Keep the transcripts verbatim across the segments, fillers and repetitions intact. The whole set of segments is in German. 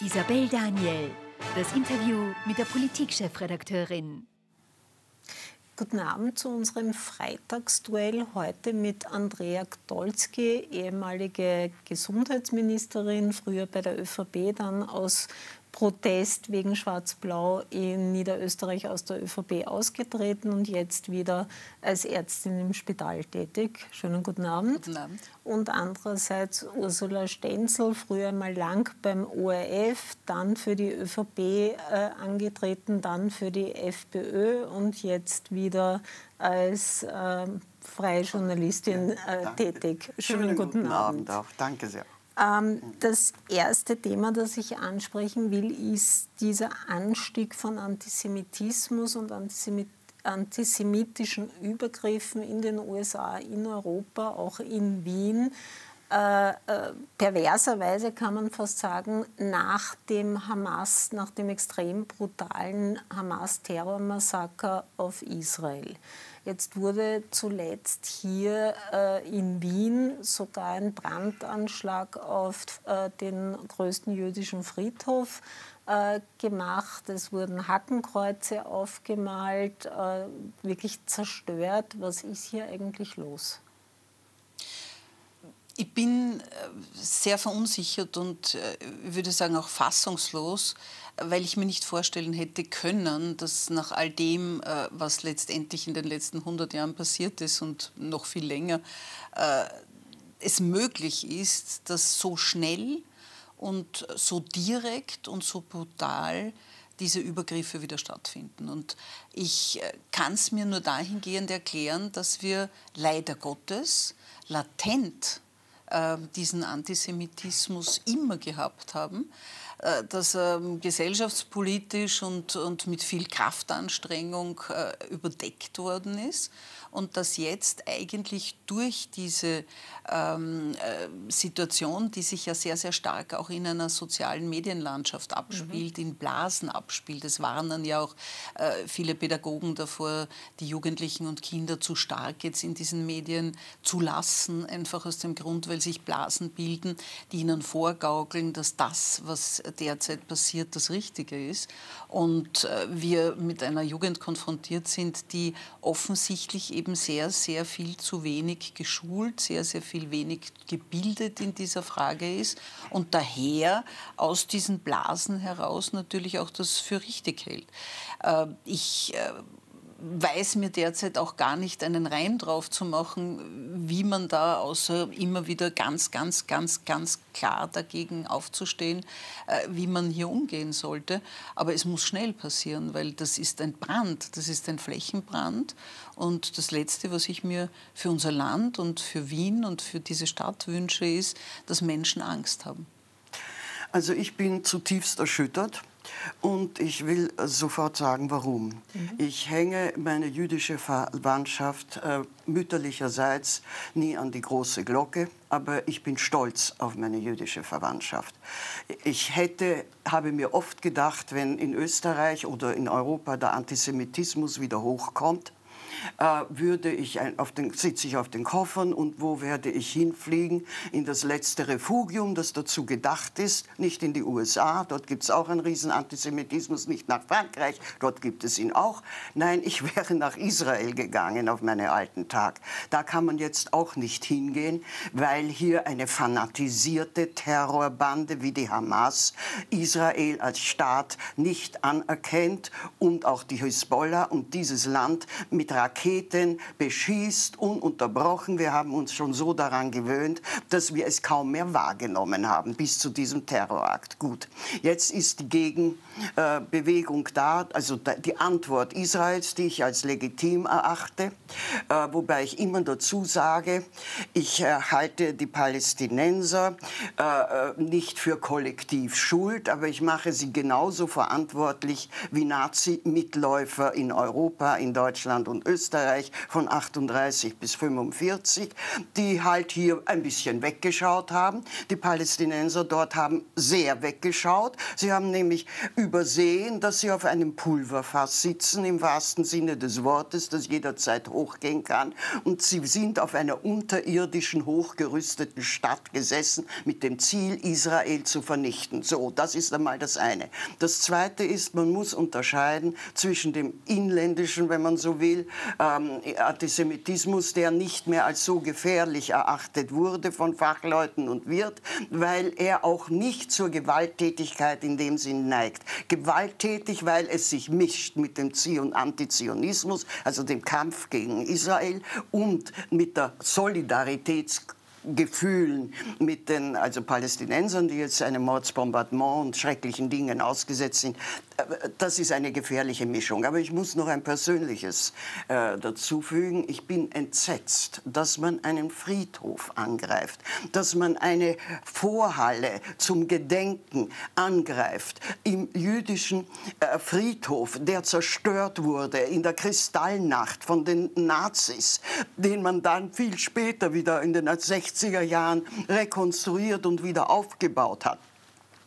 Isabelle Daniel, das Interview mit der Politikchefredakteurin. Guten Abend zu unserem Freitagsduell heute mit Andrea Kdolsky, ehemalige Gesundheitsministerin, früher bei der ÖVP, dann aus Protest wegen Schwarz-Blau in Niederösterreich aus der ÖVP ausgetreten und jetzt wieder als Ärztin im Spital tätig. Schönen guten Abend. Guten Abend. Und andererseits Ursula Stenzel, früher mal lang beim O R F, dann für die ÖVP äh, angetreten, dann für die FPÖ und jetzt wieder als äh, freie Journalistin äh, tätig. Schönen, Schönen guten, guten Abend. Abend auch. Danke sehr. Das erste Thema, das ich ansprechen will, ist dieser Anstieg von Antisemitismus und Antisemit- antisemitischen Übergriffen in den U S A, in Europa, auch in Wien. Äh, äh, perverserweise kann man fast sagen, nach dem Hamas, nach dem extrem brutalen Hamas-Terrormassaker auf Israel. Jetzt wurde zuletzt hier äh, in Wien sogar ein Brandanschlag auf äh, den größten jüdischen Friedhof äh, gemacht. Es wurden Hakenkreuze aufgemalt, äh, wirklich zerstört. Was ist hier eigentlich los? Ich bin sehr verunsichert und würde sagen auch fassungslos, weil ich mir nicht vorstellen hätte können, dass nach all dem, was letztendlich in den letzten hundert Jahren passiert ist und noch viel länger, es möglich ist, dass so schnell und so direkt und so brutal diese Übergriffe wieder stattfinden. Und ich kann es mir nur dahingehend erklären, dass wir leider Gottes latent diesen Antisemitismus immer gehabt haben, dass er gesellschaftspolitisch und, und mit viel Kraftanstrengung überdeckt worden ist und dass jetzt eigentlich durch diese ähm, Situation, die sich ja sehr, sehr stark auch in einer sozialen Medienlandschaft abspielt, mhm. in Blasen abspielt, es warnen ja auch äh, viele Pädagogen davor, die Jugendlichen und Kinder zu stark jetzt in diesen Medien zu lassen, einfach aus dem Grund, weil sich Blasen bilden, die ihnen vorgaukeln, dass das, was derzeit passiert, das Richtige ist. Und äh, wir mit einer Jugend konfrontiert sind, die offensichtlich eben sehr, sehr viel zu wenig geschult, sehr, sehr viel wenig gebildet in dieser Frage ist und daher aus diesen Blasen heraus natürlich auch das für richtig hält. Äh, ich... Äh, weiß mir derzeit auch gar nicht einen Reim drauf zu machen, wie man da außer immer wieder ganz, ganz, ganz, ganz klar dagegen aufzustehen, wie man hier umgehen sollte. Aber es muss schnell passieren, weil das ist ein Brand, das ist ein Flächenbrand. Und das Letzte, was ich mir für unser Land und für Wien und für diese Stadt wünsche, ist, dass Menschen Angst haben. Also ich bin zutiefst erschüttert. Und ich will sofort sagen, warum. Mhm. Ich hänge meine jüdische Verwandtschaft äh, mütterlicherseits nie an die große Glocke, aber ich bin stolz auf meine jüdische Verwandtschaft. Ich hätte, habe mir oft gedacht, wenn in Österreich oder in Europa der Antisemitismus wieder hochkommt, würde ich ein, auf den, sitze ich auf den Koffern und wo werde ich hinfliegen? In das letzte Refugium, das dazu gedacht ist, nicht in die U S A, dort gibt es auch einen riesen Antisemitismus, nicht nach Frankreich, dort gibt es ihn auch. Nein, ich wäre nach Israel gegangen auf meinen alten Tag. Da kann man jetzt auch nicht hingehen, weil hier eine fanatisierte Terrorbande wie die Hamas Israel als Staat nicht anerkennt und auch die Hisbollah und dieses Land mit Raketen beschießt, ununterbrochen. Wir haben uns schon so daran gewöhnt, dass wir es kaum mehr wahrgenommen haben, bis zu diesem Terrorakt. Gut, jetzt ist die Gegenbewegung da, also die Antwort Israels, die ich als legitim erachte, wobei ich immer dazu sage, ich halte die Palästinenser nicht für kollektiv schuld, aber ich mache sie genauso verantwortlich wie Nazi-Mitläufer in Europa, in Deutschland und Österreich von achtunddreißig bis fünfundvierzig, die halt hier ein bisschen weggeschaut haben. Die Palästinenser dort haben sehr weggeschaut. Sie haben nämlich übersehen, dass sie auf einem Pulverfass sitzen, im wahrsten Sinne des Wortes, das jederzeit hochgehen kann. Und sie sind auf einer unterirdischen, hochgerüsteten Stadt gesessen, mit dem Ziel, Israel zu vernichten. So, das ist einmal das eine. Das zweite ist, man muss unterscheiden zwischen dem inländischen, wenn man so will, ähm, Antisemitismus, der nicht mehr als so gefährlich erachtet wurde von Fachleuten und wird, weil er auch nicht zur Gewalttätigkeit in dem Sinn neigt. Gewalttätig, weil es sich mischt mit dem Zion- und Antizionismus, also dem Kampf gegen Israel und mit der Solidaritätskultur Gefühlen mit den also Palästinensern, die jetzt einem Mordsbombardement und schrecklichen Dingen ausgesetzt sind. Das ist eine gefährliche Mischung. Aber ich muss noch ein Persönliches äh, dazu fügen. Ich bin entsetzt, dass man einen Friedhof angreift, dass man eine Vorhalle zum Gedenken angreift. Im jüdischen äh, Friedhof, der zerstört wurde in der Kristallnacht von den Nazis, den man dann viel später wieder in den sechziger Jahren rekonstruiert und wieder aufgebaut hat.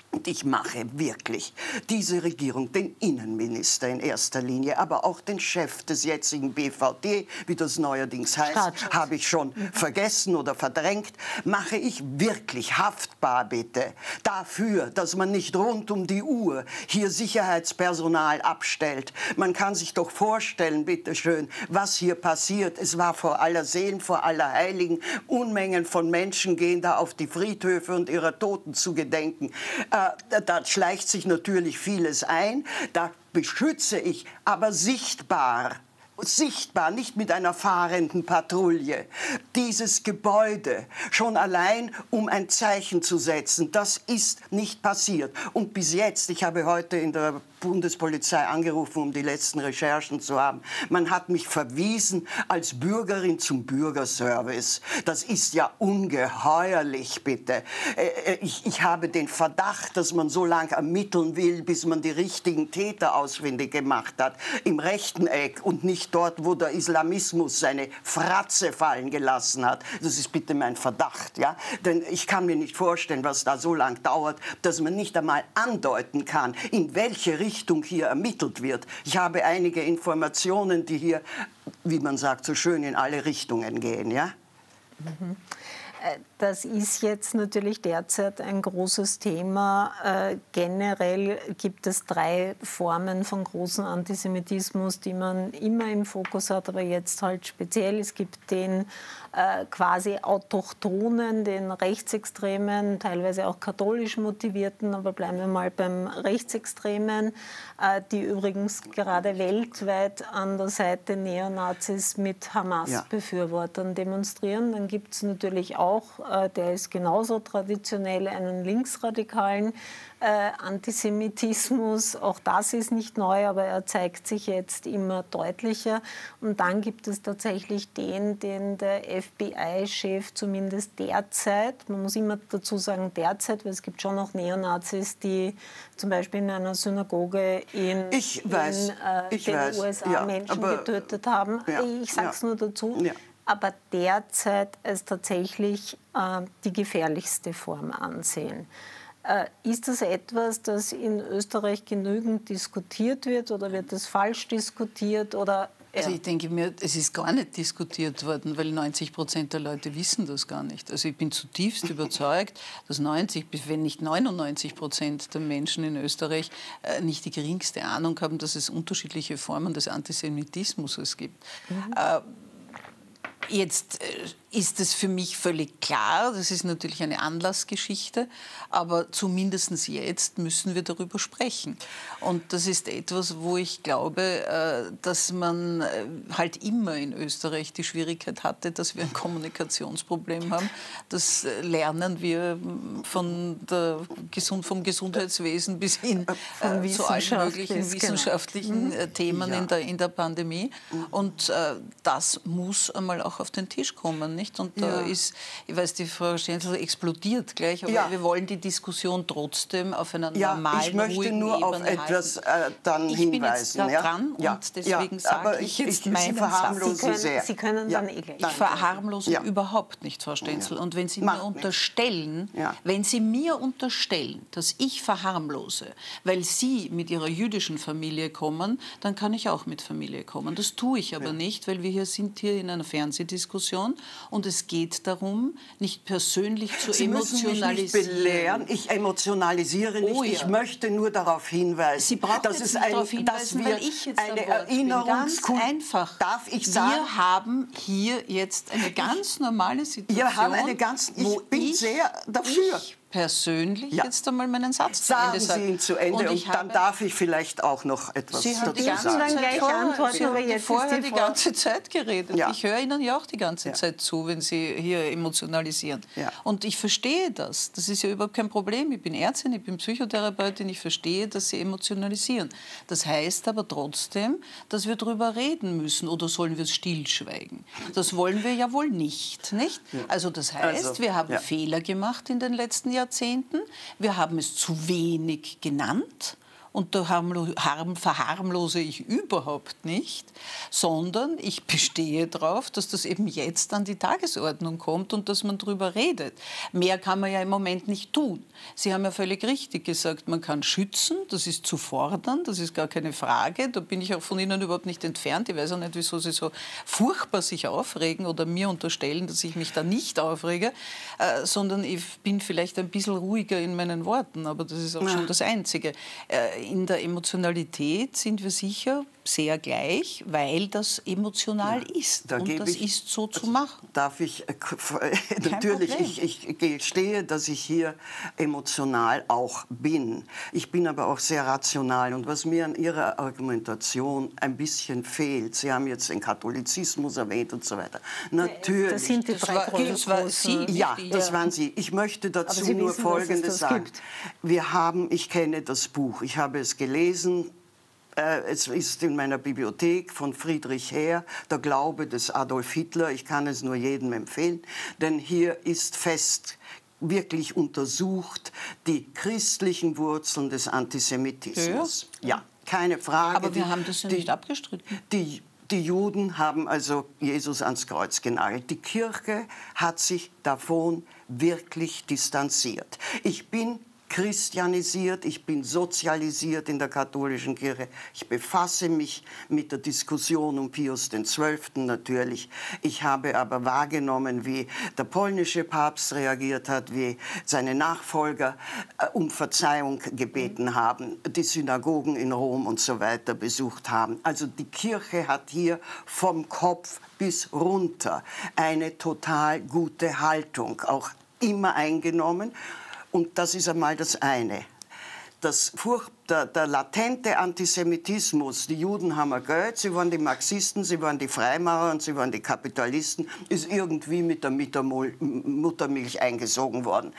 Und ich mache wirklich diese Regierung, den Innenminister in erster Linie, aber auch den Chef des jetzigen B V D, wie das neuerdings heißt, habe ich schon vergessen oder verdrängt, mache ich wirklich haftbar, bitte, dafür, dass man nicht rund um die Uhr hier Sicherheitspersonal abstellt. Man kann sich doch vorstellen, bitteschön, was hier passiert. Es war vor aller Seelen, vor aller Heiligen. Unmengen von Menschen gehen da auf die Friedhöfe und ihrer Toten zu gedenken. Da schleicht sich natürlich vieles ein, da beschütze ich, aber sichtbar, sichtbar, nicht mit einer fahrenden Patrouille, dieses Gebäude, schon allein, um ein Zeichen zu setzen. Das ist nicht passiert. Und bis jetzt, ich habe heute in der Bundespolizei angerufen, um die letzten Recherchen zu haben. Man hat mich verwiesen als Bürgerin zum Bürgerservice. Das ist ja ungeheuerlich, bitte. Ich, ich habe den Verdacht, dass man so lange ermitteln will, bis man die richtigen Täter ausfindig gemacht hat. Im rechten Eck und nicht dort, wo der Islamismus seine Fratze fallen gelassen hat. Das ist bitte mein Verdacht, ja? Denn ich kann mir nicht vorstellen, was da so lange dauert, dass man nicht einmal andeuten kann, in welche Richtung Richtung hier ermittelt wird. Ich habe einige Informationen, die hier, wie man sagt, so schön in alle Richtungen gehen. Ja? Mhm. Das ist jetzt natürlich derzeit ein großes Thema. Äh, generell gibt es drei Formen von großem Antisemitismus, die man immer im Fokus hat, aber jetzt halt speziell. Es gibt den äh, quasi Autochthonen, den Rechtsextremen, teilweise auch katholisch motivierten, aber bleiben wir mal beim Rechtsextremen, äh, die übrigens gerade weltweit an der Seite Neonazis mit Hamas-Befürwortern ja. demonstrieren. Dann gibt es natürlich auch Auch, der ist genauso traditionell, einen linksradikalen äh, Antisemitismus. Auch das ist nicht neu, aber er zeigt sich jetzt immer deutlicher. Und dann gibt es tatsächlich den, den der F B I-Chef zumindest derzeit, man muss immer dazu sagen derzeit, weil es gibt schon noch Neonazis, die zum Beispiel in einer Synagoge in, ich weiß, in äh, ich den weiß. U S A ja, Menschen aber, getötet haben. Ja, ich sage es ja. nur dazu. Ja. aber derzeit als tatsächlich äh, die gefährlichste Form ansehen. Äh, ist das etwas, das in Österreich genügend diskutiert wird oder wird das falsch diskutiert? Oder, ja. Also ich denke mir, es ist gar nicht diskutiert worden, weil neunzig Prozent der Leute wissen das gar nicht. Also ich bin zutiefst überzeugt, dass neunzig bis wenn nicht neunundneunzig Prozent der Menschen in Österreich äh, nicht die geringste Ahnung haben, dass es unterschiedliche Formen des Antisemitismus gibt. Mhm. Äh, Jetzt ist es für mich völlig klar, das ist natürlich eine Anlassgeschichte, aber zumindest jetzt müssen wir darüber sprechen. Und das ist etwas, wo ich glaube, dass man halt immer in Österreich die Schwierigkeit hatte, dass wir ein Kommunikationsproblem haben. Das lernen wir von der, vom Gesundheitswesen bis hin äh, zu allen möglichen wissenschaftlichen genau. Themen ja. in, der, in der Pandemie. Und äh, das muss einmal auch auch auf den Tisch kommen, nicht? Und da ja. ist, ich weiß, die Frau Stenzel explodiert gleich, aber ja. wir wollen die Diskussion trotzdem auf einer ja, normalen, ich möchte ruhigen nur Ebene auf etwas äh, dann ich hinweisen. Ich bin jetzt da ja? dran ja. und deswegen ja. sage ich, ich jetzt ich, meinen Satz. Sie können, sehr. Sie können ja. dann eh gleich. Ich verharmlose ja. überhaupt nicht, Frau Stenzel. Ja. Und wenn Sie Macht mir unterstellen, ja. wenn Sie mir unterstellen, dass ich verharmlose, weil Sie mit Ihrer jüdischen Familie kommen, dann kann ich auch mit Familie kommen. Das tue ich aber ja. nicht, weil wir hier sind hier in einer Fernsehdiskussion und es geht darum, nicht persönlich zu Sie emotionalisieren. Mich nicht belehren. Ich emotionalisiere nicht. Oh ja. Ich möchte nur darauf hinweisen. Sie brauchen das jetzt ist nicht ein, darauf hinweisen, dass wir weil ich jetzt eine Erinnerungskultur. Einfach. Darf ich sagen? Wir haben hier jetzt eine ganz normale Situation. Wir haben eine ganz. Ich bin ich, sehr dafür. Ich persönlich ja. jetzt einmal meinen Satz sagen zu Ende sagen. Sie ihn zu Ende und, und dann darf ich vielleicht auch noch etwas Sie dazu sagen. Sie haben gleich antworten, aber jetzt vorher die ganze Zeit geredet. Ja. Ich höre Ihnen ja auch die ganze ja. Zeit zu, wenn Sie hier emotionalisieren. Ja. Und ich verstehe das. Das ist ja überhaupt kein Problem. Ich bin Ärztin, ich bin Psychotherapeutin, ich verstehe, dass Sie emotionalisieren. Das heißt aber trotzdem, dass wir darüber reden müssen oder sollen wir es stillschweigen? Das wollen wir ja wohl nicht, nicht? Ja. Also das heißt, also, wir haben ja. Fehler gemacht in den letzten Jahren. Jahrzehnten. Wir haben es zu wenig genannt und da verharmlose ich überhaupt nicht, sondern ich bestehe darauf, dass das eben jetzt an die Tagesordnung kommt und dass man darüber redet. Mehr kann man ja im Moment nicht tun. Sie haben ja völlig richtig gesagt, man kann schützen, das ist zu fordern, das ist gar keine Frage, da bin ich auch von Ihnen überhaupt nicht entfernt. Ich weiß auch nicht, wieso Sie so furchtbar sich aufregen oder mir unterstellen, dass ich mich da nicht aufrege, äh, sondern ich bin vielleicht ein bisschen ruhiger in meinen Worten, aber das ist auch ja. schon das Einzige. Äh, In der Emotionalität sind wir sicher sehr gleich, weil das emotional ja, ist. Da und das ich, ist so zu machen. Darf ich, äh, natürlich, ich, ich gestehe, dass ich hier emotional auch bin. Ich bin aber auch sehr rational. Und was mir an Ihrer Argumentation ein bisschen fehlt, Sie haben jetzt den Katholizismus erwähnt und so weiter. Natürlich. Das sind die das war, das war Sie, ja, das waren Sie. Ich möchte dazu nur wissen, Folgendes sagen. Gibt. Wir haben, ich kenne das Buch, ich habe es gelesen. Es ist in meiner Bibliothek von Friedrich Heer, der Glaube des Adolf Hitler. Ich kann es nur jedem empfehlen, denn hier ist fest wirklich untersucht die christlichen Wurzeln des Antisemitismus. Ja, ja keine Frage. Aber wir die, haben das ja die, nicht abgestritten. Die, die Juden haben also Jesus ans Kreuz genagelt. Die Kirche hat sich davon wirklich distanziert. Ich bin christianisiert, ich bin sozialisiert in der katholischen Kirche. Ich befasse mich mit der Diskussion um Pius den Zwölften natürlich. Ich habe aber wahrgenommen, wie der polnische Papst reagiert hat, wie seine Nachfolger um Verzeihung gebeten haben, die Synagogen in Rom und so weiter besucht haben. Also die Kirche hat hier vom Kopf bis runter eine total gute Haltung, auch immer eingenommen. Und das ist einmal das eine. Das Furcht, der, der latente Antisemitismus, die Juden haben ein Geld, sie waren die Marxisten, sie waren die Freimaurer und sie waren die Kapitalisten, ist irgendwie mit der Muttermilch eingesogen worden.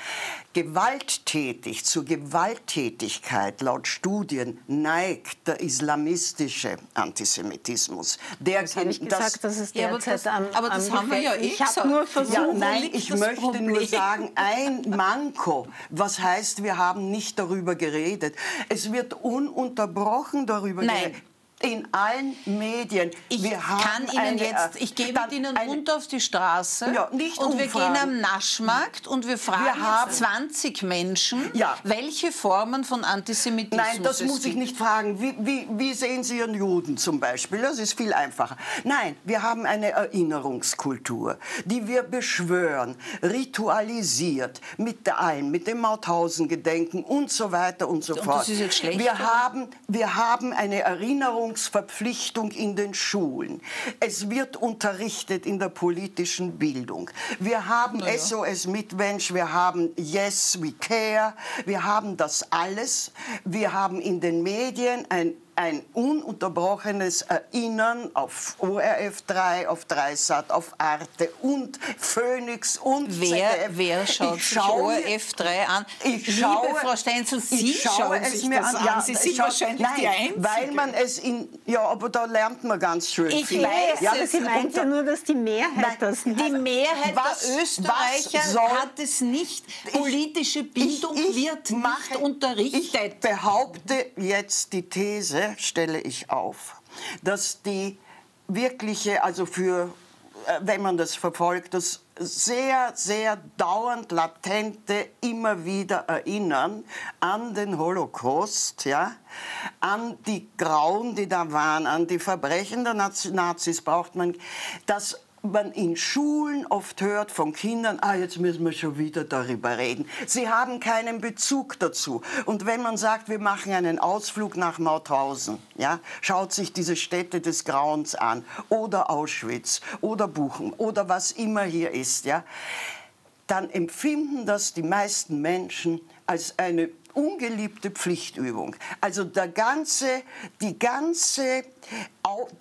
Gewalttätig, zur Gewalttätigkeit laut Studien neigt der islamistische Antisemitismus. Der das habe ich das, gesagt, das ist derzeit ja, das, am, aber das am haben wir ja eh Ich habe nur versucht, ja, nein, ich möchte Problem. nur sagen, ein Manko, was heißt, wir haben nicht darüber geredet. Es wird ununterbrochen darüber geredet. In allen Medien. Ich wir haben kann Ihnen eine, jetzt, ich gebe Ihnen runter auf die Straße ja, nicht und umfragen. Wir gehen am Naschmarkt und wir fragen wir haben zwanzig Menschen, ja. welche Formen von Antisemitismus Nein, das muss ich nicht fragen. Wie, wie, wie sehen Sie Ihren Juden zum Beispiel? Das ist viel einfacher. Nein, wir haben eine Erinnerungskultur, die wir beschwören, ritualisiert mit allem, mit dem Mauthausen-Gedenken und so weiter und so und fort. Das ist jetzt schlecht, wir, haben, wir haben eine Erinnerung Verpflichtung in den Schulen. Es wird unterrichtet in der politischen Bildung. Wir haben ja. S O S Mitmensch, wir haben Yes, We Care, wir haben das alles. Wir haben in den Medien ein ein ununterbrochenes Erinnern auf O R F drei, auf Dreisat, auf Arte und Phoenix und wer, Z D F. Wer schaut sich O R F drei an? Ich Liebe schaue, Frau Stenzel, Sie schauen es sich mir das an. Ja, Sie sind schaue, wahrscheinlich nein, die Einzige. Weil man es in... Ja, aber da lernt man ganz schön ich viel. Ich weiß ja, es. Ich meinte nur, dass die Mehrheit nein, das nicht hat. Die Mehrheit was, der Österreicher soll, hat es nicht. Politische Bildung ich, ich, wird Macht unterrichtet. Ich behaupte jetzt die These, stelle ich auf, dass die wirkliche, also für, wenn man das verfolgt, das sehr, sehr dauernd latente immer wieder erinnern an den Holocaust, ja, an die Grauen, die da waren, an die Verbrechen der Nazis braucht man, dass man in Schulen oft hört von Kindern, ah, jetzt müssen wir schon wieder darüber reden. Sie haben keinen Bezug dazu. Und wenn man sagt, wir machen einen Ausflug nach Mauthausen, ja, schaut sich diese Städte des Grauens an oder Auschwitz oder Buchen oder was immer hier ist, ja, dann empfinden das die meisten Menschen als eine ungeliebte Pflichtübung. Also der ganze, die ganze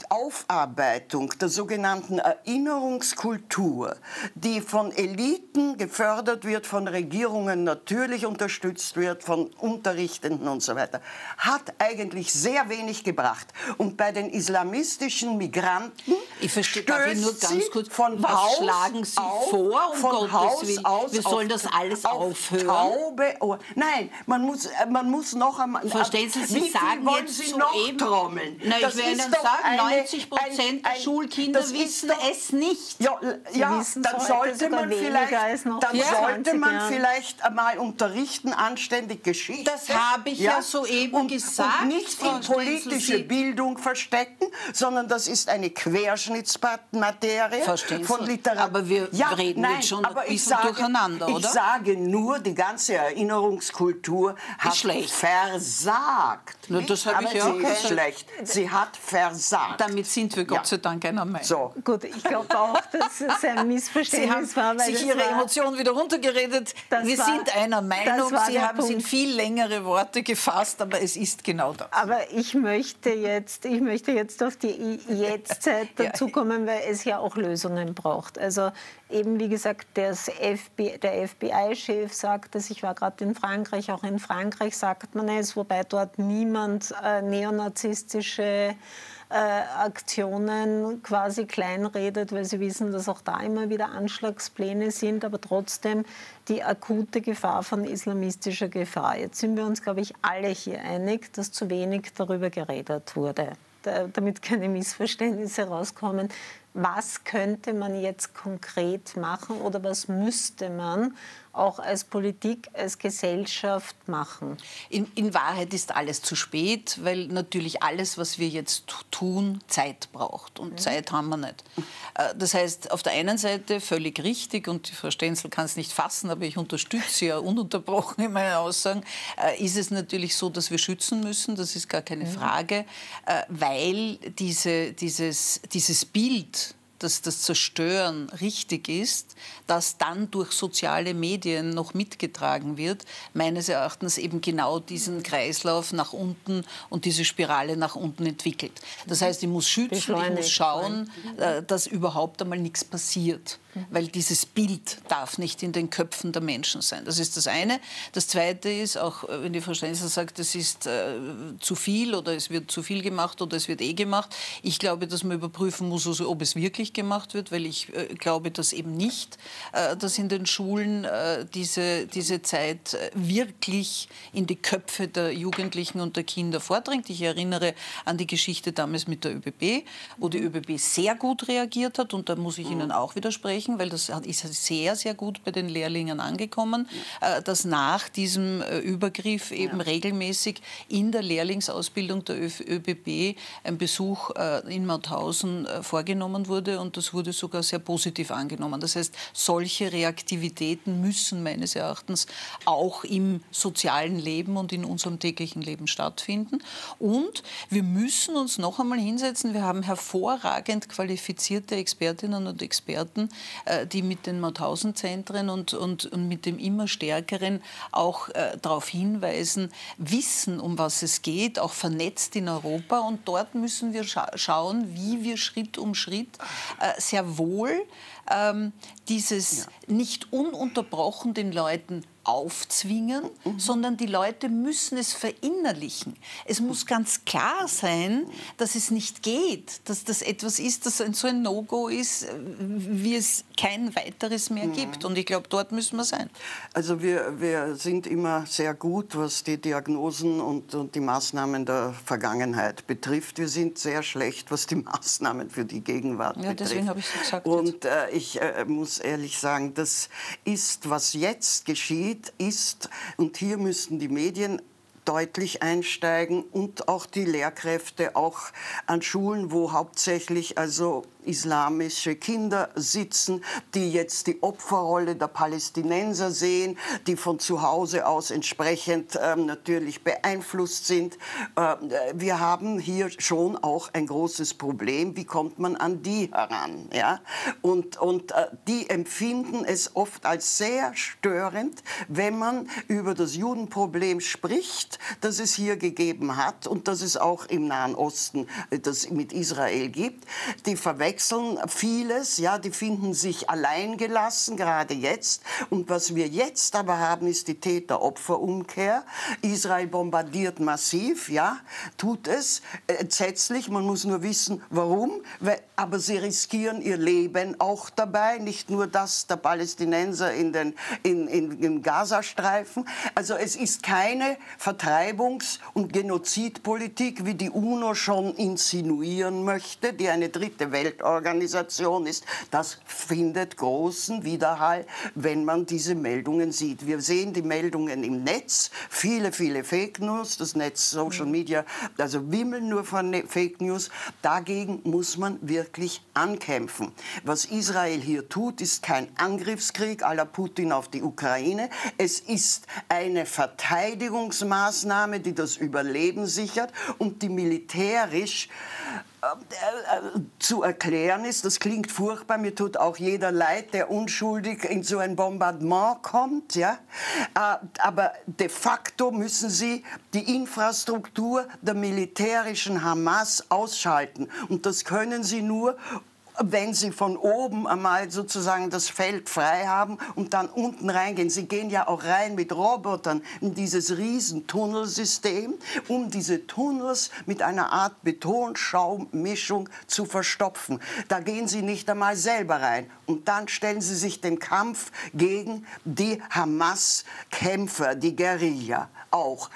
Aufarbeitung der sogenannten Erinnerungskultur, die von Eliten gefördert wird, von Regierungen natürlich unterstützt wird, von Unterrichtenden und so weiter, hat eigentlich sehr wenig gebracht. Und bei den islamistischen Migranten ich verstehe, darf ich nur ganz kurz, von Haus schlagen Sie auf, vor, um von Gottes Willen. Aus wir sollen das alles auf aufhören. Taube, oh, nein, man muss, man muss noch einmal... Verstehen Sie, Sie sagen wollen jetzt Sie noch eben, trommeln? Na, das ich werde Ihnen sagen, neunzig Prozent der Schulkinder wissen doch, es nicht. Ja, ja dann sollte man, vielleicht, dann ja, sollte man vielleicht einmal unterrichten, anständig Geschichte. Das habe ich ja, ja soeben und, gesagt. Und nicht in politische Bildung verstecken, sondern das ist eine Querschnittsmaterie von Literatur. Aber wir ja, reden nein, jetzt schon ein bisschen sage, durcheinander, oder? Ich sage nur, die ganze Erinnerungskultur hat schlecht. versagt. Na, das habe ich ja auch gesagt. Sie hat versagt. Damit sind wir Gott ja. sei Dank einer Meinung. So. Gut, ich glaube auch, dass es ein Missverständnis Sie haben war. Weil sich Ihre Emotionen wieder runtergeredet. Wir war, sind einer Meinung. Sie haben es in viel längere Worte gefasst, aber es ist genau das. Aber ich möchte jetzt, ich möchte jetzt auf die Jetztzeit dazukommen, weil es ja auch Lösungen braucht. Also eben, wie gesagt, das F B I, der F B I-Chef sagt es, ich war gerade in Frankreich, auch in Frankreich sagt man es, wobei dort niemand äh, neonazistische äh, Aktionen quasi kleinredet, weil sie wissen, dass auch da immer wieder Anschlagspläne sind, aber trotzdem die akute Gefahr von islamistischer Gefahr. Jetzt sind wir uns, glaube ich, alle hier einig, dass zu wenig darüber geredet wurde, da, damit keine Missverständnisse rauskommen. Was könnte man jetzt konkret machen oder was müsste man auch als Politik, als Gesellschaft machen? In, in Wahrheit ist alles zu spät, weil natürlich alles, was wir jetzt tun, Zeit braucht. Und mhm. Zeit haben wir nicht. Das heißt, auf der einen Seite völlig richtig, und Frau Stenzel kann es nicht fassen, aber ich unterstütze sie ja ununterbrochen in meinen Aussagen, ist es natürlich so, dass wir schützen müssen, das ist gar keine mhm. Frage, weil diese, dieses, dieses Bild, dass das Zerstören richtig ist, das dann durch soziale Medien noch mitgetragen wird, meines Erachtens eben genau diesen Kreislauf nach unten und diese Spirale nach unten entwickelt. Das heißt, ich muss schützen, ich muss schauen, dass überhaupt einmal nichts passiert, weil dieses Bild darf nicht in den Köpfen der Menschen sein. Das ist das eine. Das zweite ist, auch wenn die Frau Stenzel sagt, es ist äh, zu viel oder es wird zu viel gemacht oder es wird eh gemacht, ich glaube, dass man überprüfen muss, also, ob es wirklich gemacht wird, weil ich äh, glaube, dass eben nicht, äh, dass in den Schulen äh, diese, diese Zeit äh, wirklich in die Köpfe der Jugendlichen und der Kinder vordringt. Ich erinnere an die Geschichte damals mit der Ö B B, wo die Ö B B sehr gut reagiert hat und da muss ich Ihnen auch widersprechen, weil das ist sehr, sehr gut bei den Lehrlingen angekommen, ja. dass nach diesem Übergriff eben ja. regelmäßig in der Lehrlingsausbildung der Ö B B ein Besuch in Mauthausen vorgenommen wurde und das wurde sogar sehr positiv angenommen. Das heißt, solche Reaktivitäten müssen meines Erachtens auch im sozialen Leben und in unserem täglichen Leben stattfinden. Und wir müssen uns noch einmal hinsetzen, wir haben hervorragend qualifizierte Expertinnen und Experten, die mit den Mauthausen-Zentren und, und, und mit dem immer stärkeren auch äh, darauf hinweisen, wissen, um was es geht, auch vernetzt in Europa. Und dort müssen wir scha schauen, wie wir Schritt um Schritt äh, sehr wohl ähm, dieses ja. nicht ununterbrochen den Leuten aufzwingen, mhm. sondern die Leute müssen es verinnerlichen. Es muss ganz klar sein, dass es nicht geht, dass das etwas ist, das ein, so ein No-Go ist, wie es kein weiteres mehr mhm. gibt. Und ich glaube, dort müssen wir sein. Also wir, wir sind immer sehr gut, was die Diagnosen und, und die Maßnahmen der Vergangenheit betrifft. Wir sind sehr schlecht, was die Maßnahmen für die Gegenwart ja, betrifft. Ja, deswegen habe ich es gesagt. Und äh, ich äh, muss ehrlich sagen, das ist, was jetzt geschieht, ist, und hier müssten die Medien deutlich einsteigen und auch die Lehrkräfte, auch an Schulen, wo hauptsächlich also islamische Kinder sitzen, die jetzt die Opferrolle der Palästinenser sehen, die von zu Hause aus entsprechend ähm, natürlich beeinflusst sind. Äh, wir haben hier schon auch ein großes Problem. Wie kommt man an die heran? Ja? Und, und äh, die empfinden es oft als sehr störend, wenn man über das Judenproblem spricht, das es hier gegeben hat und das es auch im Nahen Osten, das mit Israel gibt. Die Verwechslung wechseln vieles, ja, die finden sich alleingelassen, gerade jetzt. Und was wir jetzt aber haben, ist die Täter-Opfer-Umkehr. Israel bombardiert massiv, ja, tut es, entsetzlich, man muss nur wissen, warum, aber sie riskieren ihr Leben auch dabei, nicht nur das der Palästinenser in den, in, in, im Gazastreifen. Also es ist keine Vertreibungs- und Genozidpolitik, wie die UNO schon insinuieren möchte, die eine dritte Welt Organisation ist, das findet großen Widerhall, wenn man diese Meldungen sieht. Wir sehen die Meldungen im Netz, viele, viele Fake News, das Netz, Social Media, also wimmeln nur von Fake News. Dagegen muss man wirklich ankämpfen. Was Israel hier tut, ist kein Angriffskrieg à la Putin auf die Ukraine. Es ist eine Verteidigungsmaßnahme, die das Überleben sichert und die militärisch zu erklären ist. Das klingt furchtbar, mir tut auch jeder leid, der unschuldig in so ein Bombardement kommt. Ja? Aber de facto müssen sie die Infrastruktur der militärischen Hamas ausschalten. Und das können sie nur, wenn sie von oben einmal sozusagen das Feld frei haben und dann unten reingehen. Sie gehen ja auch rein mit Robotern in dieses Riesentunnelsystem, um diese Tunnels mit einer Art Betonschaummischung zu verstopfen. Da gehen sie nicht einmal selber rein. Und dann stellen sie sich den Kampf gegen die Hamas-Kämpfer, die Guerilla auch.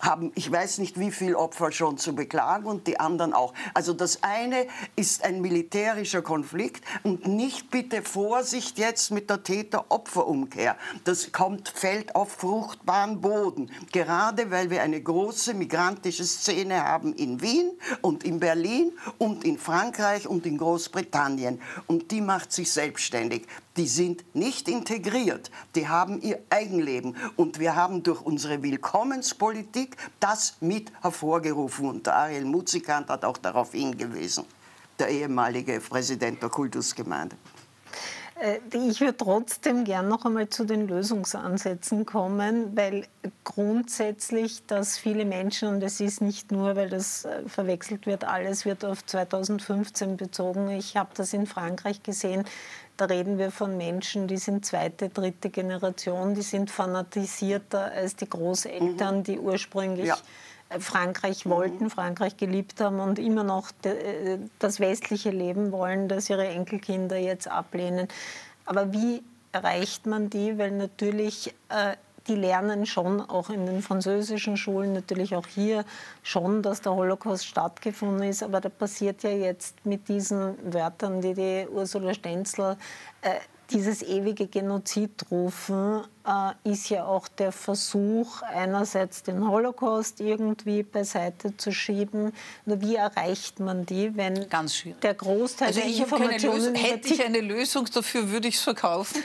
Haben, ich weiß nicht, wie viele Opfer schon zu beklagen und die anderen auch. Also das eine ist ein militärischer Konflikt und nicht bitte Vorsicht jetzt mit der Täter-Opfer-Umkehr. Das kommt, fällt auf fruchtbaren Boden, gerade weil wir eine große migrantische Szene haben in Wien und in Berlin und in Frankreich und in Großbritannien. Und die macht sich selbstständig. Die sind nicht integriert, die haben ihr Eigenleben. Und wir haben durch unsere Willkommenspolitik das mit hervorgerufen. Und Ariel Muzikant hat auch darauf hingewiesen, der ehemalige Präsident der Kultusgemeinde. Ich würde trotzdem gern noch einmal zu den Lösungsansätzen kommen, weil grundsätzlich, dass viele Menschen, und es ist nicht nur, weil das verwechselt wird, alles wird auf zweitausendfünfzehn bezogen. Ich habe das in Frankreich gesehen. Da reden wir von Menschen, die sind zweite, dritte Generation, die sind fanatisierter als die Großeltern, mhm. die ursprünglich ja. Frankreich wollten, mhm. Frankreich geliebt haben und immer noch das westliche Leben wollen, das ihre Enkelkinder jetzt ablehnen. Aber wie erreicht man die? Weil natürlich, äh, die lernen schon auch in den französischen Schulen, natürlich auch hier schon, dass der Holocaust stattgefunden ist. Aber da passiert ja jetzt mit diesen Wörtern, die die Ursula Stenzel äh, dieses ewige Genozid rufen, äh, ist ja auch der Versuch, einerseits den Holocaust irgendwie beiseite zu schieben. Nur wie erreicht man die, wenn Ganz schwierig. der Großteil also der Informationen... Hätte ich eine Lösung dafür, würde ich es verkaufen.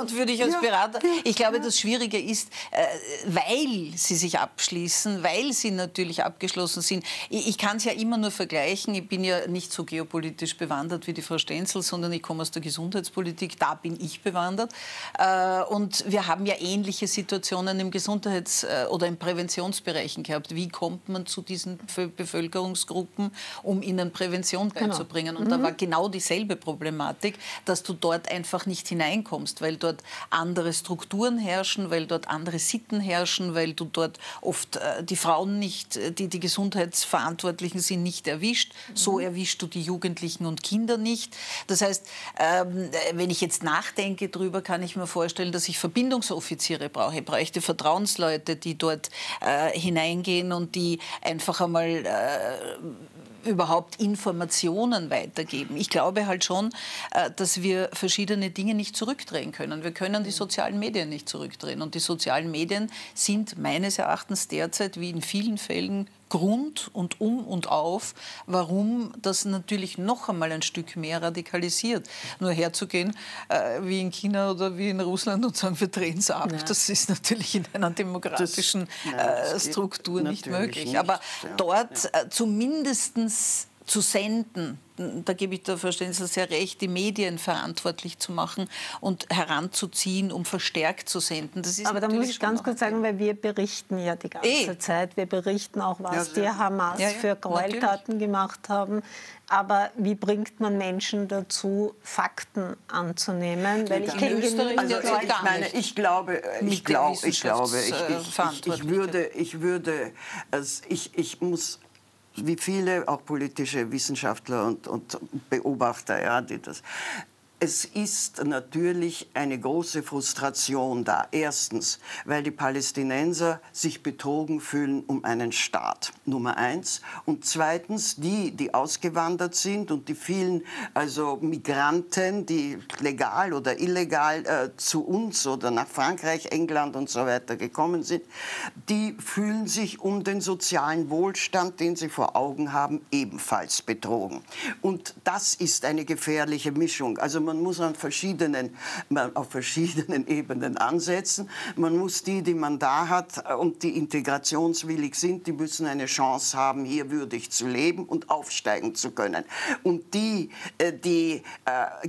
Und würde ich als Berater... Ich glaube, das Schwierige ist, äh, weil sie sich abschließen, weil sie natürlich abgeschlossen sind. Ich, ich kann es ja immer nur vergleichen. Ich bin ja nicht so geopolitisch bewandert wie die Frau Stenzel, sondern ich komme aus der Gesundheitspolitik. Da bin ich bewandert. Äh, und wir haben ja ähnliche Situationen im Gesundheits- oder im Präventionsbereichen gehabt. Wie kommt man zu diesen Bevölkerungsgruppen, um ihnen Prävention beizubringen? Genau. Und da war genau dieselbe Problematik, dass du dort einfach nicht hineinkommst, weil dort andere Strukturen herrschen, weil dort andere Sitten herrschen, weil du dort oft äh, die Frauen nicht, die die Gesundheitsverantwortlichen sind, nicht erwischt. Mhm. So erwischst du die Jugendlichen und Kinder nicht. Das heißt, ähm, wenn ich jetzt nachdenke drüber, kann ich mir vorstellen, dass ich Verbindungsoffiziere brauche. Ich bräuchte Vertrauensleute, die dort äh, hineingehen und die einfach einmal... Äh, überhaupt Informationen weitergeben. Ich glaube halt schon, dass wir verschiedene Dinge nicht zurückdrehen können. Wir können die sozialen Medien nicht zurückdrehen. Und die sozialen Medien sind meines Erachtens derzeit wie in vielen Fällen Grund und um und auf, warum das natürlich noch einmal ein Stück mehr radikalisiert. Nur herzugehen, äh, wie in China oder wie in Russland und sagen, wir drehen es ab. Ja. Das ist natürlich in einer demokratischen das, nein, das äh, Struktur nicht möglich. Nicht. Aber ja. dort ja. Äh, zumindest zu senden, da gebe ich der Frau Stenzel sehr recht, die Medien verantwortlich zu machen und heranzuziehen, um verstärkt zu senden. Das ist Aber da muss ich ganz kurz sagen, weil wir berichten ja die ganze Ey. Zeit, wir berichten auch, was ja, die Hamas ja, ja, für Gräueltaten gemacht haben. Aber wie bringt man Menschen dazu, Fakten anzunehmen? Weil ich, kenne Österreich, also, ich, meine, ich glaube, ich glaube, ich glaube, ich, ich, ich würde, ich würde, also ich, ich muss wie viele auch politische Wissenschaftler und, und Beobachter, ja, die das. Es ist natürlich eine große Frustration da. Erstens, weil die Palästinenser sich betrogen fühlen um einen Staat, Nummer eins. Und zweitens, die, die ausgewandert sind und die vielen also Migranten, die legal oder illegal äh, zu uns oder nach Frankreich, England und so weiter gekommen sind, die fühlen sich um den sozialen Wohlstand, den sie vor Augen haben, ebenfalls betrogen. Und das ist eine gefährliche Mischung. Also man Man muss an verschiedenen, auf verschiedenen Ebenen ansetzen. Man muss die, die man da hat und die integrationswillig sind, die müssen eine Chance haben, hier würdig zu leben und aufsteigen zu können. Und die, die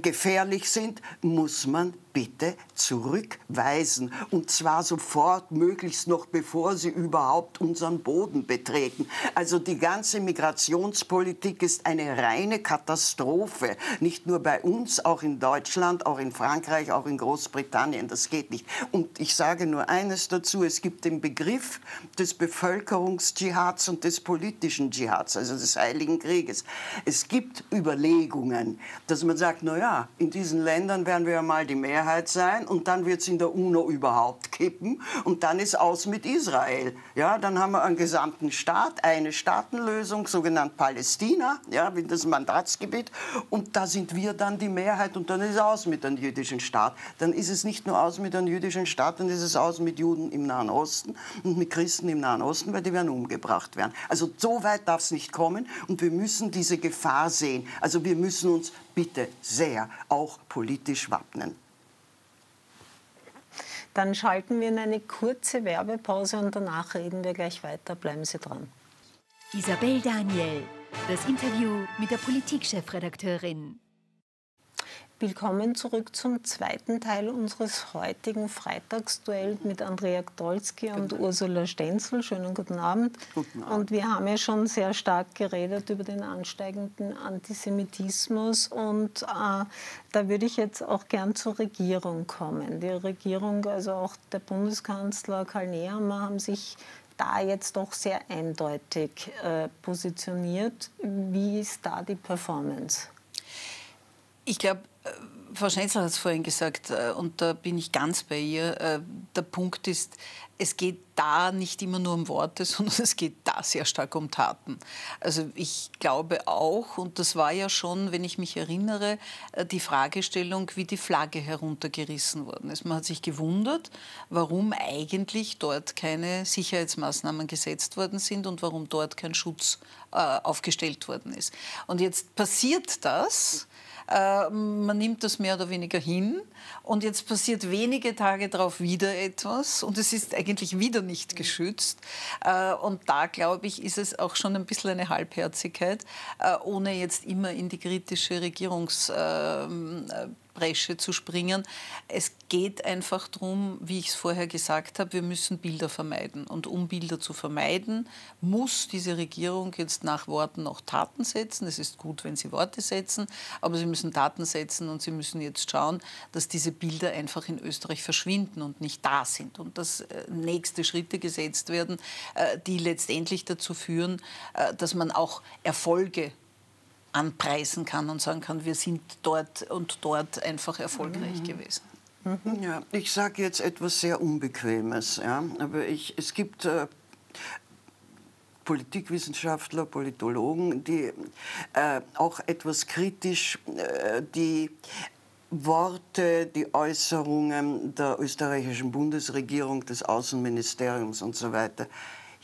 gefährlich sind, muss man bitte zurückweisen. Und zwar sofort, möglichst noch bevor sie überhaupt unseren Boden betreten. Also die ganze Migrationspolitik ist eine reine Katastrophe. Nicht nur bei uns, auch in Deutschland, auch in Frankreich, auch in Großbritannien. Das geht nicht. Und ich sage nur eines dazu. Es gibt den Begriff des Bevölkerungsdjihads und des politischen Djihads, also des Heiligen Krieges. Es gibt Überlegungen, dass man sagt, naja, in diesen Ländern werden wir ja mal die Mehrheit sein und dann wird es in der UNO überhaupt kippen und dann ist aus mit Israel. Ja, dann haben wir einen gesamten Staat, eine Staatenlösung, sogenannt Palästina, ja, das Mandatsgebiet, und da sind wir dann die Mehrheit und dann ist es aus mit einem jüdischen Staat. Dann ist es nicht nur aus mit einem jüdischen Staat, dann ist es aus mit Juden im Nahen Osten und mit Christen im Nahen Osten, weil die werden umgebracht werden. Also so weit darf es nicht kommen und wir müssen diese Gefahr sehen. Also wir müssen uns bitte sehr auch politisch wappnen. Dann schalten wir in eine kurze Werbepause und danach reden wir gleich weiter. Bleiben Sie dran. Isabelle Daniel, das Interview mit der Politikchefredakteurin. Willkommen zurück zum zweiten Teil unseres heutigen Freitagsduell mit Andrea Kdolsky und Ursula Stenzel. Schönen guten Abend. Guten Abend. Und wir haben ja schon sehr stark geredet über den ansteigenden Antisemitismus. Und äh, da würde ich jetzt auch gern zur Regierung kommen. Die Regierung, also auch der Bundeskanzler Karl Nehammer, haben sich da jetzt doch sehr eindeutig äh, positioniert. Wie ist da die Performance? Ich glaube, Frau Stenzel hat es vorhin gesagt, und da bin ich ganz bei ihr. Der Punkt ist, es geht da nicht immer nur um Worte, sondern es geht da sehr stark um Taten. Also ich glaube auch, und das war ja schon, wenn ich mich erinnere, die Fragestellung, wie die Flagge heruntergerissen worden ist. Man hat sich gewundert, warum eigentlich dort keine Sicherheitsmaßnahmen gesetzt worden sind und warum dort kein Schutz äh, aufgestellt worden ist. Und jetzt passiert das. Man nimmt das mehr oder weniger hin und jetzt passiert wenige Tage darauf wieder etwas und es ist eigentlich wieder nicht geschützt. Und da, glaube ich, ist es auch schon ein bisschen eine Halbherzigkeit, ohne jetzt immer in die kritische Regierungsbresche zu springen. Es geht einfach darum, wie ich es vorher gesagt habe, wir müssen Bilder vermeiden. Und um Bilder zu vermeiden, muss diese Regierung jetzt nach Worten auch Taten setzen. Es ist gut, wenn sie Worte setzen, aber sie müssen Taten setzen und sie müssen jetzt schauen, dass diese Bilder einfach in Österreich verschwinden und nicht da sind und dass nächste Schritte gesetzt werden, die letztendlich dazu führen, dass man auch Erfolge anpreisen kann und sagen kann, wir sind dort und dort einfach erfolgreich mhm. gewesen. Mhm. Ja, ich sage jetzt etwas sehr Unbequemes, ja, aber ich, es gibt äh, Politikwissenschaftler, Politologen, die äh, auch etwas kritisch äh, die Worte, die Äußerungen der österreichischen Bundesregierung, des Außenministeriums und so weiter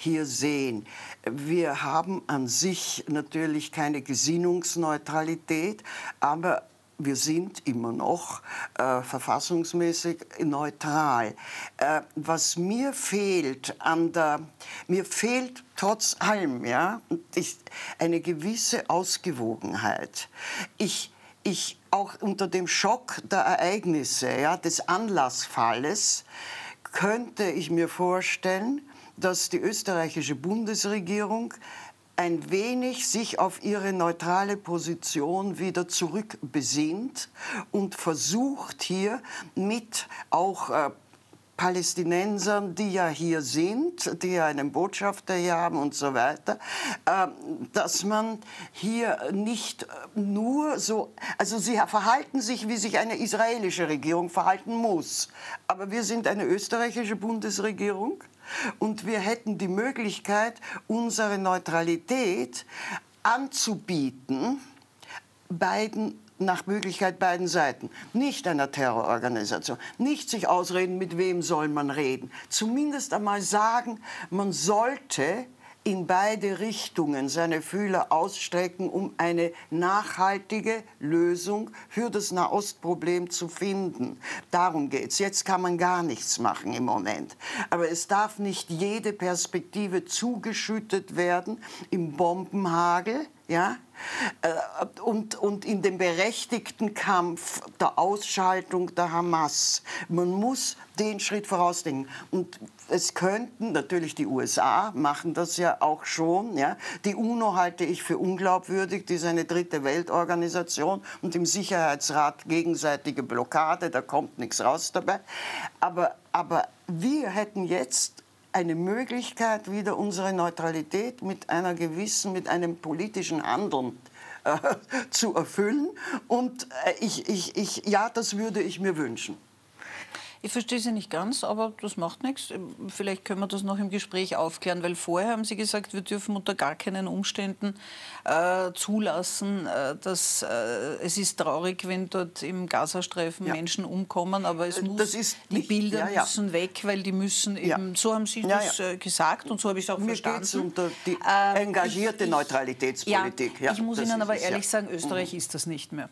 hier sehen. Wir haben an sich natürlich keine Gesinnungsneutralität, aber wir sind immer noch äh, verfassungsmäßig neutral. Äh, was mir fehlt an der, mir fehlt trotz allem, ja, ist eine gewisse Ausgewogenheit. Ich, ich auch unter dem Schock der Ereignisse, ja, des Anlassfalles, könnte ich mir vorstellen, dass die österreichische Bundesregierung ein wenig sich auf ihre neutrale Position wieder zurückbesinnt und versucht hier mit auch äh, Palästinensern, die ja hier sind, die ja einen Botschafter hier haben und so weiter, äh, dass man hier nicht nur so, also sie verhalten sich, wie sich eine israelische Regierung verhalten muss. Aber wir sind eine österreichische Bundesregierung. Und wir hätten die Möglichkeit, unsere Neutralität anzubieten, beiden, nach Möglichkeit beiden Seiten. Nicht einer Terrororganisation, nicht sich ausreden, mit wem soll man reden. Zumindest einmal sagen, man sollte in beide Richtungen seine Fühler ausstrecken, um eine nachhaltige Lösung für das Nahostproblem zu finden. Darum geht es. Jetzt kann man gar nichts machen im Moment. Aber es darf nicht jede Perspektive zugeschüttet werden im Bombenhagel, ja? Und, und in dem berechtigten Kampf der Ausschaltung der Hamas. Man muss den Schritt vorausdenken. Und es könnten, natürlich die U S A machen das ja auch schon, ja. Die U N O halte ich für unglaubwürdig, die ist eine dritte Weltorganisation und im Sicherheitsrat gegenseitige Blockade, da kommt nichts raus dabei. Aber, aber wir hätten jetzt eine Möglichkeit, wieder unsere Neutralität mit einer gewissen, mit einem politischen Handeln äh, zu erfüllen. Und äh, ich, ich, ich, ja, das würde ich mir wünschen. Ich verstehe Sie nicht ganz, aber das macht nichts. Vielleicht können wir das noch im Gespräch aufklären, weil vorher haben Sie gesagt, wir dürfen unter gar keinen Umständen äh, zulassen, äh, dass äh, es ist traurig, wenn dort im Gazastreifen ja. Menschen umkommen, aber es muss, das ist die nicht, Bilder ja, ja. müssen weg, weil die müssen eben, ja. so haben Sie ja, das ja. gesagt und so habe ich es auch Mir verstanden. Geht's unter die äh, engagierte ich, Neutralitätspolitik. Ja, ja, ich muss Ihnen aber ehrlich ja. sagen, Österreich mhm. ist das nicht mehr.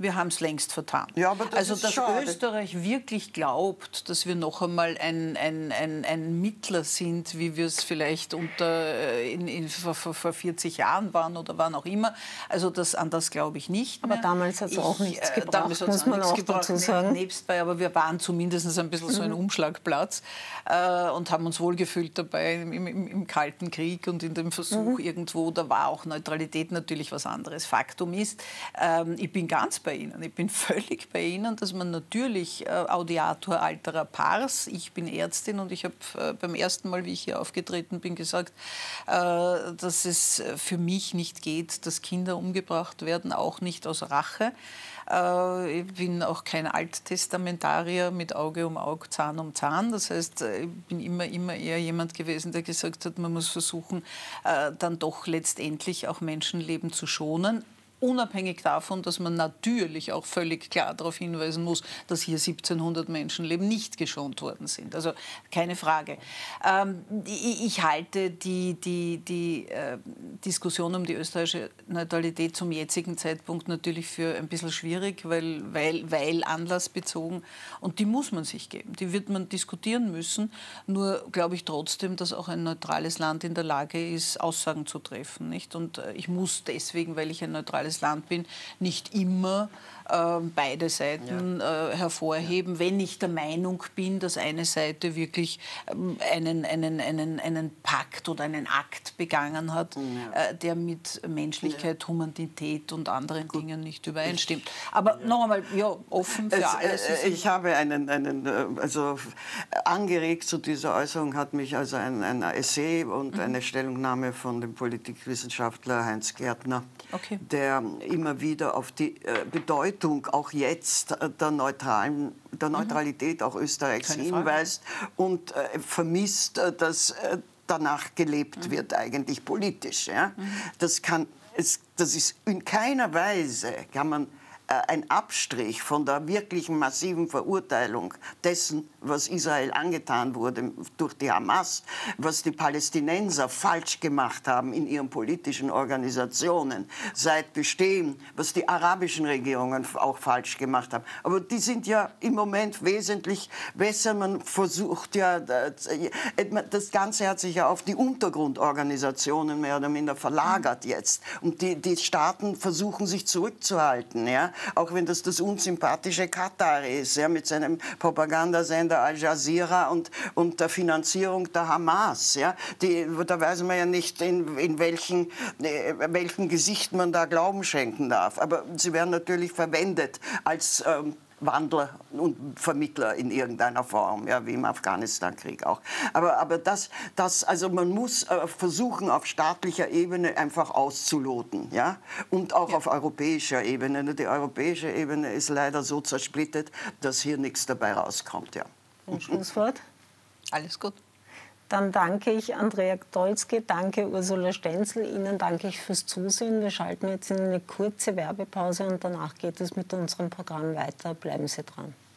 Wir haben es längst vertan. Ja, aber das also, dass schade. Österreich wirklich glaubt, dass wir noch einmal ein, ein, ein, ein Mittler sind, wie wir es vielleicht unter, in, in, vor, vor vierzig Jahren waren oder wann auch immer. Also das, an das glaube ich nicht mehr. Aber damals hat es auch nichts gebracht, äh, damals muss man auch gebracht, dazu sagen. Nebstbei, aber wir waren zumindest ein bisschen so ein Umschlagplatz äh, und haben uns wohlgefühlt dabei im, im, im Kalten Krieg und in dem Versuch mhm. irgendwo, da war auch Neutralität natürlich was anderes. Faktum ist, äh, ich bin ganz bei bei Ihnen. Ich bin völlig bei Ihnen, dass man natürlich äh, Audiatur altera pars, ich bin Ärztin und ich habe äh, beim ersten Mal, wie ich hier aufgetreten bin, gesagt, äh, dass es für mich nicht geht, dass Kinder umgebracht werden, auch nicht aus Rache. Äh, ich bin auch kein Alttestamentarier mit Auge um Auge, Zahn um Zahn. Das heißt, ich bin immer, immer eher jemand gewesen, der gesagt hat, man muss versuchen, äh, dann doch letztendlich auch Menschenleben zu schonen. Unabhängig davon, dass man natürlich auch völlig klar darauf hinweisen muss, dass hier siebzehnhundert Menschenleben nicht geschont worden sind. Also keine Frage. Ähm, ich, ich halte die, die, die äh, Diskussion um die österreichische Neutralität zum jetzigen Zeitpunkt natürlich für ein bisschen schwierig, weil, weil, weil anlassbezogen. Und die muss man sich geben. Die wird man diskutieren müssen. Nur glaube ich trotzdem, dass auch ein neutrales Land in der Lage ist, Aussagen zu treffen. Nicht? Und äh, ich muss deswegen, weil ich ein neutrales Land bin, nicht immer äh, beide Seiten ja. äh, hervorheben, ja. wenn ich der Meinung bin, dass eine Seite wirklich ähm, einen, einen, einen, einen Pakt oder einen Akt begangen hat, ja. äh, der mit Menschlichkeit, ja. Humanität und anderen Gut. Dingen nicht übereinstimmt. Ich, Aber ja. noch einmal, ja, offen für es, alles. Äh, ich habe einen, einen, also angeregt zu dieser Äußerung hat mich also ein, ein Essay und mhm. eine Stellungnahme von dem Politikwissenschaftler Heinz Gärtner, okay. der immer wieder auf die äh, Bedeutung auch jetzt der, neutralen, der Neutralität mhm. auch Österreichs hinweist und äh, vermisst, dass äh, danach gelebt mhm. wird eigentlich politisch. Ja? Mhm. Das, kann, es, das ist in keiner Weise, kann man ein Abstrich von der wirklichen massiven Verurteilung dessen, was Israel angetan wurde durch die Hamas, was die Palästinenser falsch gemacht haben in ihren politischen Organisationen seit Bestehen, was die arabischen Regierungen auch falsch gemacht haben. Aber die sind ja im Moment wesentlich besser. Man versucht ja, das Ganze hat sich ja auf die Untergrundorganisationen mehr oder minder verlagert jetzt. Und die, die Staaten versuchen, sich zurückzuhalten, ja. Auch wenn das das unsympathische Katar ist, ja, mit seinem Propagandasender Al Jazeera und, und der Finanzierung der Hamas. Ja. Die, da weiß man ja nicht, in, in welchen, in welchen Gesicht man da Glauben schenken darf. Aber sie werden natürlich verwendet als ähm, Wandler und Vermittler in irgendeiner Form, ja, wie im Afghanistan-Krieg auch. Aber, aber das, das, also man muss versuchen, auf staatlicher Ebene einfach auszuloten, ja, und auch ja. auf europäischer Ebene. Die europäische Ebene ist leider so zersplittert, dass hier nichts dabei rauskommt, ja. Ein Schlusswort? Alles gut. Dann danke ich Andrea Kdolsky, danke Ursula Stenzel, Ihnen danke ich fürs Zusehen. Wir schalten jetzt in eine kurze Werbepause und danach geht es mit unserem Programm weiter. Bleiben Sie dran.